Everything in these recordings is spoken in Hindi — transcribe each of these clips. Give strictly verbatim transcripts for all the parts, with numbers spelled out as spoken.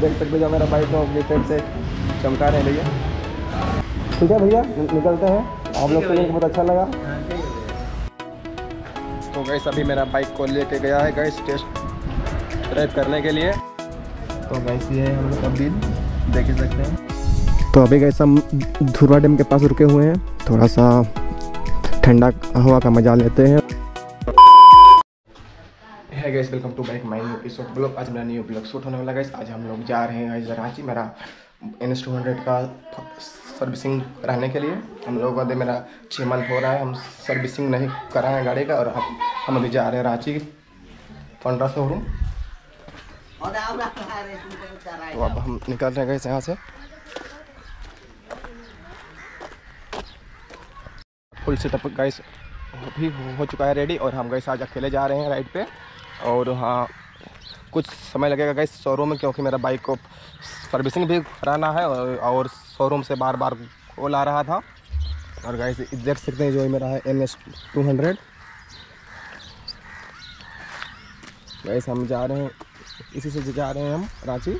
देख सकते हो मेरा बाइक को अपनी साइड से चमका रहे हैं भैया। ठीक है भैया निकलते हैं, आप लोग को बहुत अच्छा लगा। तो गैस अभी मेरा बाइक को लेके गया है गैस टेस्ट ड्राइव करने के लिए। तो गैस ये हम लोग अभी देख सकते हैं। तो अभी गैस हम धुरवा डैम के पास रुके हुए हैं, थोड़ा सा ठंडा हवा का मजा लेते हैं। Hey guys welcome to back my new episode blog. आज मेरा न्यू ब्लॉग शूट होने वाला गैस। आज हम लोग जा रहे हैं रांची, मेरा एनएस टू हंड्रेड का सर्विसिंग कराने के लिए। हम लोगों का मेरा छः मंथ हो रहा है, हम सर्विसिंग नहीं कराए हैं गाड़ी का, और हम अभी जा रहे हैं रांची पंद्रह सौ रूम। तो अब हम निकल रहे हैं गैस यहाँ से। फुल सेटअप गैस भी हो चुका है रेडी, और हम गैस आज अकेले जा रहे हैं राइड पे। और हाँ कुछ समय लगेगा गैस शोरूम में, क्योंकि मेरा बाइक को सर्विसिंग भी कराना है और शोरूम से बार बार कॉल आ रहा था। और गैस देख सकते हैं जो मेरा है N S two hundred. Guys हम जा रहे हैं, इसी से जा रहे हैं हम रांची।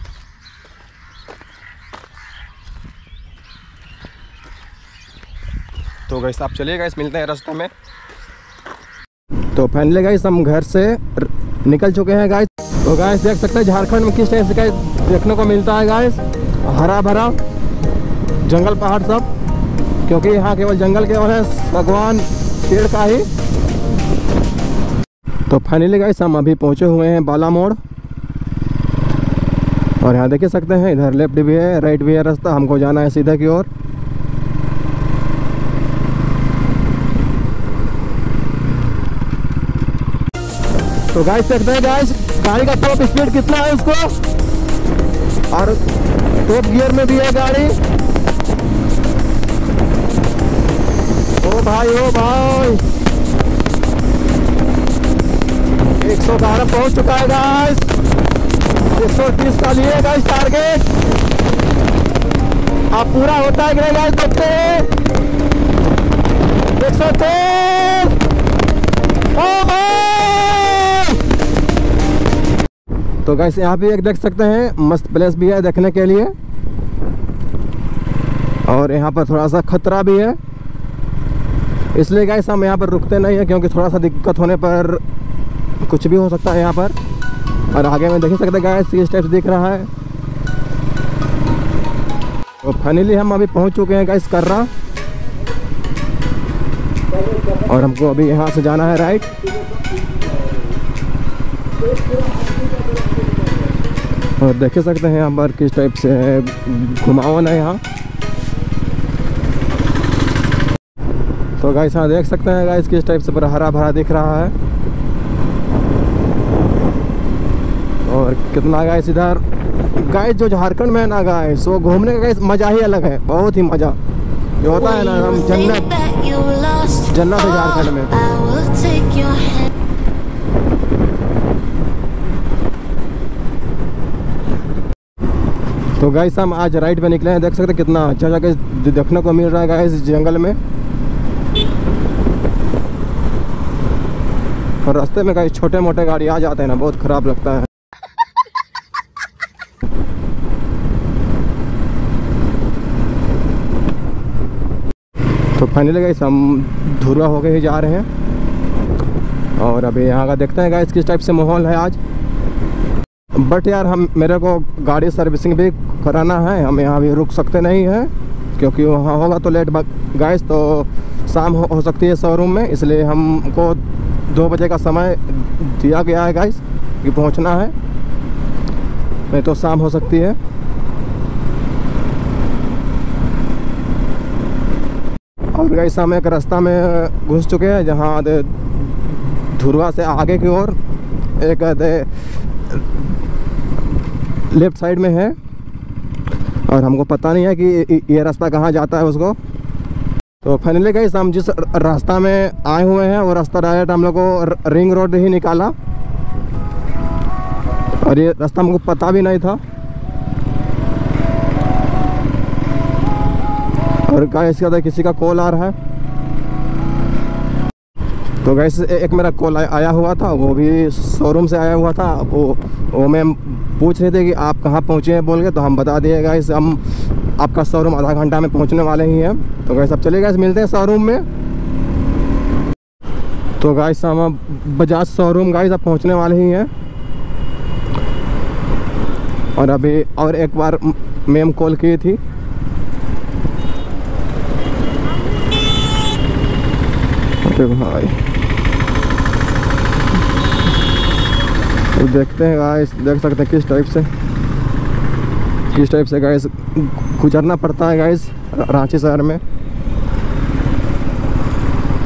तो गैस आप चलिए गैस, मिलते हैं रास्ते में। तो फाइनली गैस हम घर से निकल चुके हैं गैस। तो गैस देख सकते हैं झारखंड में किस टाइप से गैस देखने को मिलता है गैस, हरा भरा जंगल पहाड़ सब, क्योंकि यहाँ केवल जंगल केवल है भगवान पेड़ का ही। तो फाइनली गैस हम अभी पहुँचे हुए हैं बाला मोड़, और यहाँ देख सकते हैं इधर लेफ्ट भी है राइट भी है रास्ता, हमको जाना है सीधा की ओर। तो गाइस देखते हैं गाइस गाड़ी का टॉप स्पीड कितना है उसको, और टॉप गियर में भी है गाड़ी। ओ भाई ओ भाई एक सौ बारह पहुंच चुका है गाइस, एक सौ तीस का लिए गाइस टारगेट। अब पूरा होता है कि गाइस देखते हैं एक सौ तेईस। ओ भाई तो गाइस यहाँ पे एक देख सकते हैं मस्त प्लेस भी है देखने के लिए, और यहाँ पर थोड़ा सा खतरा भी है, इसलिए गाइस हम यहाँ पर रुकते नहीं है, क्योंकि थोड़ा सा दिक्कत होने पर कुछ भी हो सकता है यहाँ पर। और आगे में देख सकते हैं गाइस ये स्टेप्स दिख रहा है। तो फाइनली हम अभी पहुँच चुके हैं गाइस कर्रा, और हमको अभी यहाँ से जाना है राइट। और देख सकते हैं यहाँ पर किस टाइप से घुमावन है यहाँ। तो गाइस यहाँ देख सकते हैं गाइस किस टाइप से पूरा हरा भरा दिख रहा है। और कितना गाइस इधर गाइस जो झारखंड में ना गाइस वो घूमने का गाइस मज़ा ही अलग है, बहुत ही मज़ा जो होता है ना, हम जन्नत जन्नत है झारखंड में। तो गाइस हम आज राइड पे निकले हैं, देख सकते हैं कितना अच्छा जगह देखने को मिल रहा है गाइस जंगल में। और रास्ते में गाइस छोटे मोटे गाड़ी आ जाते हैं ना, बहुत खराब लगता है। तो फाइनली गाइस हम धुरवा होके ही जा रहे हैं, और अभी यहाँ का देखते हैं गाइस किस टाइप से माहौल है आज। बट यार हम मेरे को गाड़ी सर्विसिंग भी कराना है, हम यहाँ भी रुक सकते नहीं हैं, क्योंकि वहाँ होगा तो लेट गाइस, तो शाम हो, हो सकती है शोरूम में, इसलिए हमको दो बजे का समय दिया गया है गाइस कि पहुँचना है, नहीं तो शाम हो सकती है। और गाइस हम एक रास्ता में घुस चुके हैं, जहाँ धुरवा से आगे की ओर एक लेफ्ट साइड में है, और हमको पता नहीं है कि ये रास्ता कहाँ जाता है उसको। तो फाइनली गाइस हम जिस रास्ता में आए हुए हैं वो रास्ता डायरेक्ट हम लोग को रिंग रोड ही निकाला, और ये रास्ता हमको पता भी नहीं था। और गाइस क्या था किसी का कॉल आ रहा है, तो गाइस एक मेरा कॉल आया हुआ था, वो भी शोरूम से आया हुआ था, वो वो मैं पूछ रहे थे कि आप कहाँ पहुँचे हैं बोल के, तो हम बता दिए गाइस हम आपका शोरूम आधा घंटा में पहुँचने वाले ही हैं। तो गाइस अब चलिए गाइस मिलते हैं शोरूम में। तो गाइस हम बजाज शोरूम गाइस अब पहुँचने वाले ही हैं और अभी और एक बार मैम कॉल की थी। तो देखते हैं गाइस, देख सकते हैं किस टाइप से किस टाइप से गाइस गुजरना पड़ता है गाइस रांची शहर में।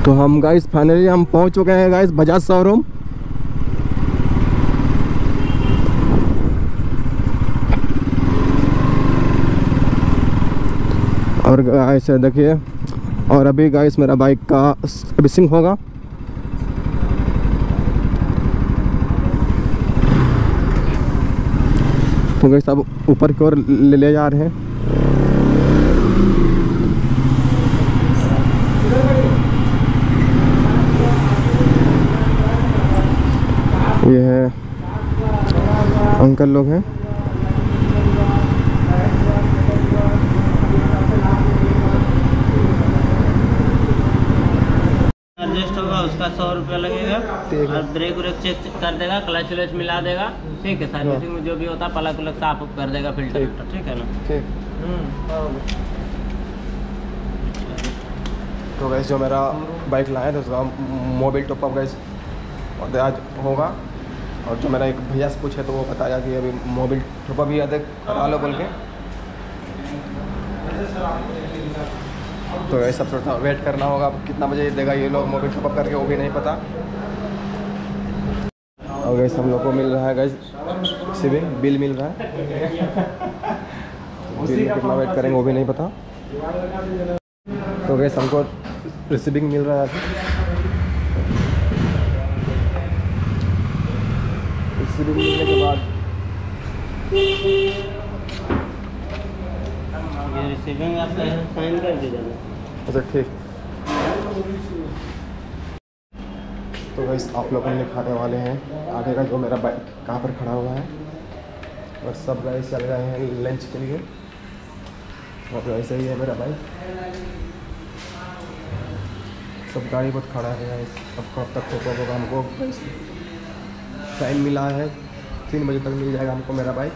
तो हम गाइस फाइनली हम पहुंच चुके हैं गाइस बजाज शोरूम। और गाइस देखिए, और अभी गाइस मेरा बाइक का सर्विसिंग होगा। तो गाइस अब ऊपर की ओर ले, ले जा रहे हैं। ये है अंकल लोग हैं। उसका सौ रुपया लगेगा और ब्रेक व्रेक चेक कर देगा, क्लच व्लच मिला देगा, ठीक है। सर्विसिंग में जो भी होता है पलक उलक साफ कर देगा, फिल्टर फिल्टर, ठीक है ना, ठीक। तो गैस जो मेरा बाइक लाए तो उसका मोबाइल टॉपअप गैस और आज होगा। और जो मेरा एक भैया से पूछे तो वो बताया कि अभी मोबाइल टॉपअप भी आते करा लो बोल के। तो ये सब थोड़ा वेट करना होगा, कितना बजे देगा ये लोग मोबाइल टॉपअप करके वो भी नहीं पता। और गैस हम लोग को मिल रहा है गैस सिविंग बिल मिल रहा है, बिल में कितना वेट करेंगे वो भी नहीं पता। तो गैस हमको रिसीविंग मिल रहा है, रिसीविंग मिलने के बाद ये रिसीविंग आप साइन कर दीजिएगा, अच्छा ठीक। तो गाइस आप लोगों ने खाने वाले हैं आगे का जो मेरा बाइक कहाँ पर खड़ा हुआ है और सब गाइस चल रहे हैं लंच के लिए। और ऐसा ही है मेरा बाइक, सब गाड़ी बहुत खड़ा है गाइस। अब कब तक होगा होगा हमको टाइम मिला है, तीन बजे तक मिल जाएगा हमको मेरा बाइक।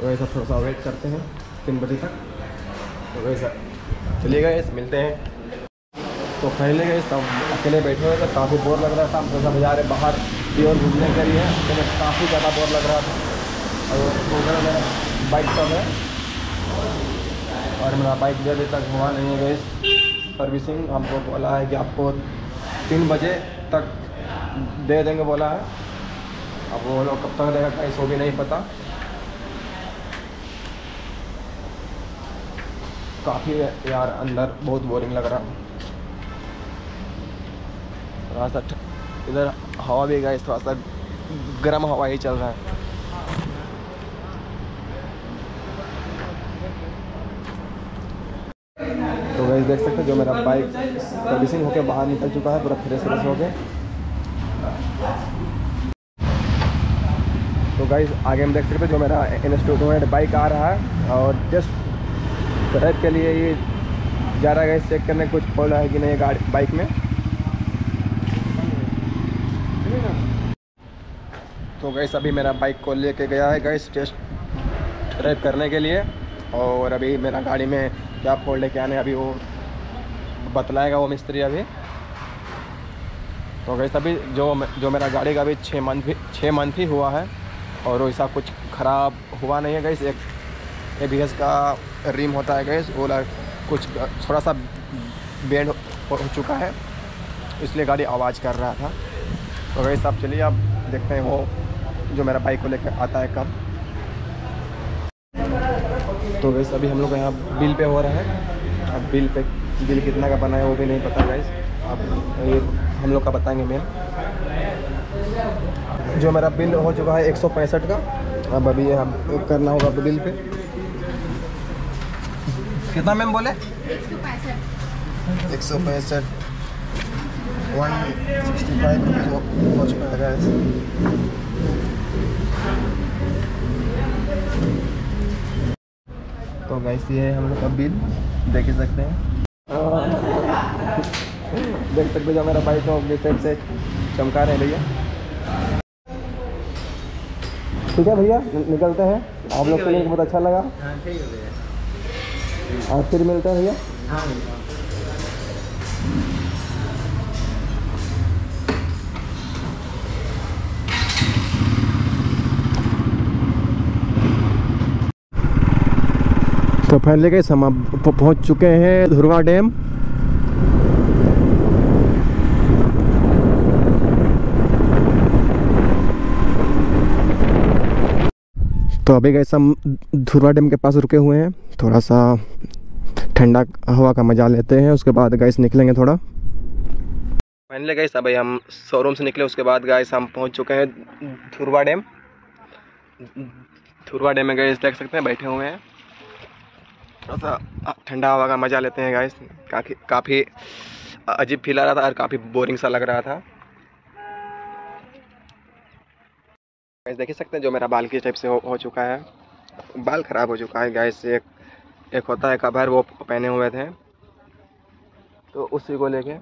तो वैसा थोड़ा सा वेट करते हैं तीन बजे तक। तो वैसा चलिए गाइस मिलते हैं। तो पहले गए सब अकेले बैठे हुए थे, काफ़ी बोर लग रहा था। हम थोड़ा सा बाजार बाहर की ओर घूमने के लिए, अकेले काफ़ी ज़्यादा बोर लग रहा था। और मेरा बाइक सब है और मेरा बाइक जब तक हुआ नहीं है गए सर्विसिंग। हमको बोला है कि आपको तीन बजे तक दे देंगे बोला है। अब वो लोग कब तक रहेगा गाइस वो भी नहीं पता। काफ़ी यार अंदर बहुत बोरिंग लग रहा, थोड़ा सा इधर हवा भी गई, थोड़ा सा गर्म हवा ही चल रहा है। तो गाइस देख सकते हैं जो मेरा बाइक सर्विसिंग होके बाहर निकल चुका है, पूरा फ्रेश फ्रेश हो के। तो गाइस आगे हम देख सकते हैं जो मेरा N S two hundred bike आ रहा है और जस्ट ट्रैक के लिए ये जा रहा है गाइस चेक करने कुछ फॉल्ट है कि नहीं गाड़ी बाइक में। तो गाइस अभी मेरा बाइक को लेके गया है गाइस टेस्ट ड्राइव करने के लिए और अभी मेरा गाड़ी में क्या फॉल्ट है क्या नहीं अभी वो बतलाएगा वो मिस्त्री अभी। तो गाइस अभी जो जो मेरा गाड़ी का अभी छः मंथ छः मंथ ही हुआ है और वैसा कुछ ख़राब हुआ नहीं है गाइस। एक ए बी एस का रिम होता है गैस वो कुछ थोड़ा सा बेंड हो, हो चुका है, इसलिए गाड़ी आवाज़ कर रहा था। तो गैस आप चलिए आप देखते हैं वो जो मेरा बाइक को लेकर आता है कब। तो गैस अभी हम लोग यहाँ बिल पे हो रहा है, अब बिल पे बिल कितना का बना है वो भी नहीं पता गैस। अब ये हम लोग का बताएंगे मैम। जो मेरा बिल हो चुका है एक सौ पैंसठ का, अब अभी ये हम करना होगा बिल पे कितना मैम बोले एक सौ पैंसठ वन सिक्सटी फाइव रुपीज़ हो चुका है गाइस। तो गाइस ये हम लोग का बिल देख ही सकते हैं देख सकते हो जो मेरा बाइक अपनी साइड से चमका रहे भैया। ठीक है भैया निकलते हैं, आप लोग को बहुत अच्छा लगा और फिर मिलते हैं भैया। तो फाइनली गाइस हम पहुंच चुके हैं धुरवा डैम। तो अभी गाइस हम धुरवा डैम के पास रुके हुए हैं, थोड़ा सा ठंडा हवा का मजा लेते हैं, उसके बाद गाइस निकलेंगे थोड़ा। फाइनली गाइस अभी हम शोरूम से निकले, उसके बाद गाइस हम पहुंच चुके हैं धुरवा डैम। धुरवा डैम में गाइस देख सकते हैं बैठे हुए हैं, थोड़ा सा ठंडा हवा का मज़ा लेते हैं गाइस। काफ़ी काफ़ी अजीब फील आ रहा था और काफ़ी बोरिंग सा लग रहा था। गाइस देख सकते हैं जो मेरा बाल किस टाइप से हो, हो चुका है, बाल ख़राब हो चुका है गाइस। एक एक होता है कवर वो पहने हुए थे, तो उसी को लेके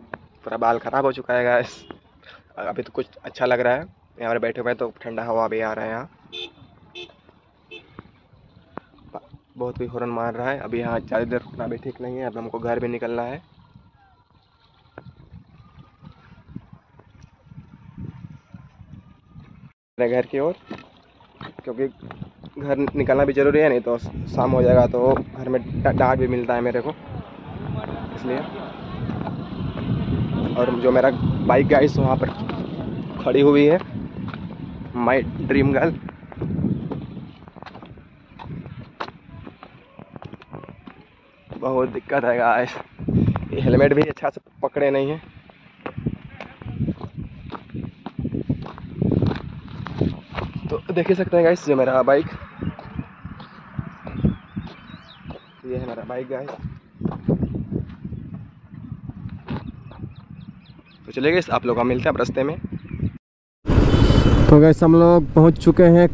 पूरा बाल ख़राब हो चुका है गाइस। अभी तो कुछ अच्छा लग रहा है, यहाँ पर बैठे हुए तो ठंडा हवा भी आ रहा है। यहाँ बहुत भी हॉर्न मार रहा है, अभी यहाँ ज़्यादा देर रुकना भी ठीक नहीं है, अब हमको घर भी निकलना है। मेरे घर की ओर, क्योंकि घर निकलना भी ज़रूरी है, नहीं तो शाम हो जाएगा तो घर में डांट भी मिलता है मेरे को, इसलिए। और जो मेरा बाइक गाइस वहाँ पर खड़ी हुई है, माई ड्रीम गर्ल। बहुत दिक्कत है गाइस, ये हेलमेट भी अच्छा से पकड़े नहीं है। तो देख ही सकते हैं गाइस जो मेरा बाइक, ये है मेरा बाइक गाइस। तो चलिए गाइस आप लोग हम मिलते हैं अब रास्ते में। तो गाइस हम लोग पहुंच चुके हैं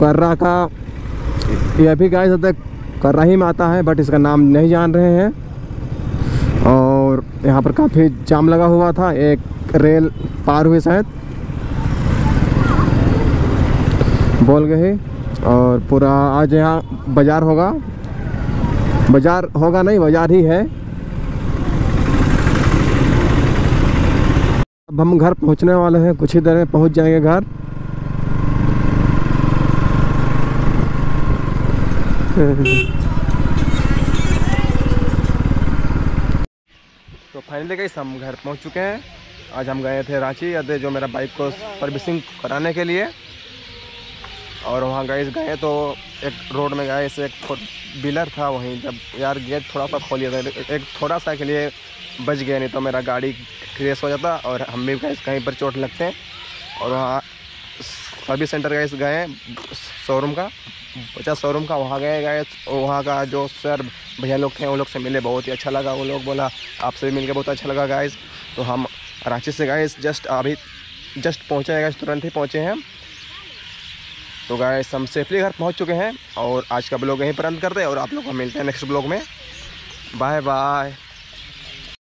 कर्रा का, ये भी गाइस कर्रा ही में आता है बट इसका नाम नहीं जान रहे हैं। और यहाँ पर काफ़ी जाम लगा हुआ था, एक रेल पार हुई शायद बोल गए, और पूरा आज यहाँ बाज़ार होगा, बाज़ार होगा नहीं बाज़ार ही है। अब हम घर पहुँचने वाले हैं, कुछ ही देर में पहुँच जाएंगे घर। तो फाइनली गाइस हम घर पहुंच चुके हैं। आज हम गए थे रांची अदे जो मेरा बाइक को सर्विसिंग कराने के लिए, और वहां गाइस गए तो एक रोड में गाइस एक फोर व्हीलर था, वहीं जब यार गेट थोड़ा सा खोलिए था, एक थोड़ा सा के लिए बच गया, नहीं तो मेरा गाड़ी क्रैश हो जाता और हम भी गाइस कहीं पर चोट लगते हैं। और वहाँ सर्विस सेंटर गाइस गए शोरूम का, पचास शोरूम का वहाँ गए गए वहाँ का जो सर भैया लोग थे उन लोग से मिले, बहुत ही अच्छा लगा। वो लोग बोला आपसे भी मिलकर बहुत अच्छा लगा गाइस। तो हम रांची से गाइस जस्ट अभी जस्ट पहुँचे हैं गाइस, तुरंत ही पहुँचे हैं। तो गाइस हम सेफली घर पहुँच चुके हैं और आज का ब्लॉग यहीं पर अंत करते हैं और आप लोग को मिलते हैं नेक्स्ट ब्लॉग में। Bye bye.